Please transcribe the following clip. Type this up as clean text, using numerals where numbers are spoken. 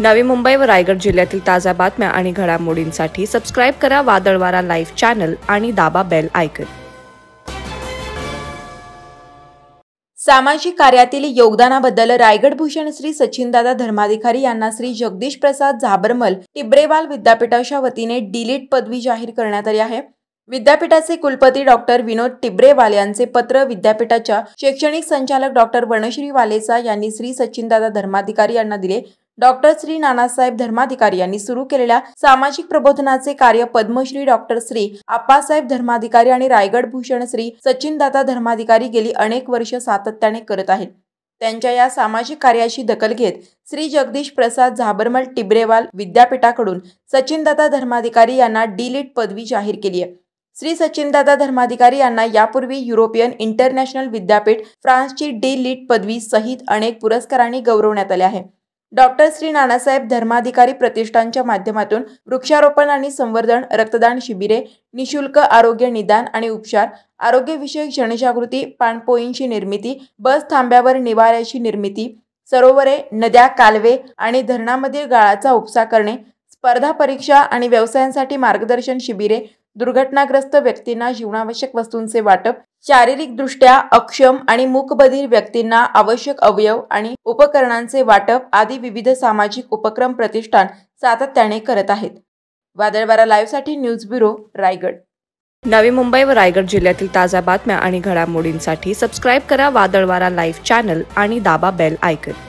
नवी मुंबई व रायगड जिल्ह्यातील ताजा बातम्या आणि घडामोडींसाठी सबस्क्राइब करा वादळवारा लाइव चॅनल आणि दाबा बेल आयकॉन। सामाजिक कार्यातील योगदानाबद्दल रायगड भूषण श्री सचिनदादा धर्माधिकारी यांना श्री जगदीश प्रसाद झाबरमल टिबरेवाल विद्यापीठाच्या वतीने डीलिट पदवी जाहीर करण्यात आली आहे। विद्यापीठाचे कुलपती डॉक्टर विनोद टिबरेवाल यांचे पत्र विद्यापीठाच्या शैक्षणिक संचालक डॉक्टर बर्णश्री वाले यांनी श्री सचिनदादा धर्माधिकारी यांना दिले। डॉक्टर श्री नानासाहेब धर्माधिकारी यांनी सुरू केलेल्या सामाजिक प्रबोधनाचे कार्य पद्मश्री डॉक्टर श्री आप्पासाहेब धर्माधिकारी आणि रायगड भूषण श्री सचिनदादा धर्माधिकारी गेली अनेक वर्ष सातत्याने करत आहेत। त्यांच्या या सामाजिक कार्याची दखल घेत श्री जगदीश प्रसाद झाबरमल टिबरेवाल विद्यापीठाकडून सचिनदादा धर्माधिकारी यांना डीलिट पदवी जाहीर केली आहे। श्री सचिनदादा धर्माधिकारी यांना यापूर्वी यूरोपीयन इंटरनॅशनल विद्यापीठ फ्रान्सची डीलिट पदवी सहित अनेक पुरस्कारांनी गौरवण्यात आले आहे। डॉक्टर श्री नानासाहेब धर्माधिकारी प्रतिष्ठानच्या माध्यमातून वृक्षारोपण आणि संवर्धन, रक्तदान शिबिरे, निशुल्क आरोग्य निदान आणि उपचार, आरोग्यविषयक जनजागृती, पाणपोईंची निर्मिती, बस थांब्यावर निवाऱ्याची निर्मिती, सरोवरे, नद्या, कालवे आणि धरणांमधील गाळाचा उपसा करणे, स्पर्धा परीक्षा आणि व्यवसायांसाठी मार्गदर्शन शिबिरे, दुर्घटनाग्रस्त व्यक्तींना जीवनावश्यक वस्तूंचे वाटप, शारीरिकदृष्ट्या अक्षम आणि मूकबधीर व्यक्तींना आवश्यक अवयव आणि उपकरणांचे वाटप आदी विविध सामाजिक उपक्रम प्रतिष्ठान सातत्याने करत आहेत। वादळवारा लाईव्हसाठी न्यूज ब्युरो रायगड। नवी मुंबई व रायगड जिल्ह्यातील ताजा बातम्या आणि घडामोडींसाठी सबस्क्राइब करा वादळवारा लाईव्ह चॅनल आणि दाबा बेल आयकॉन।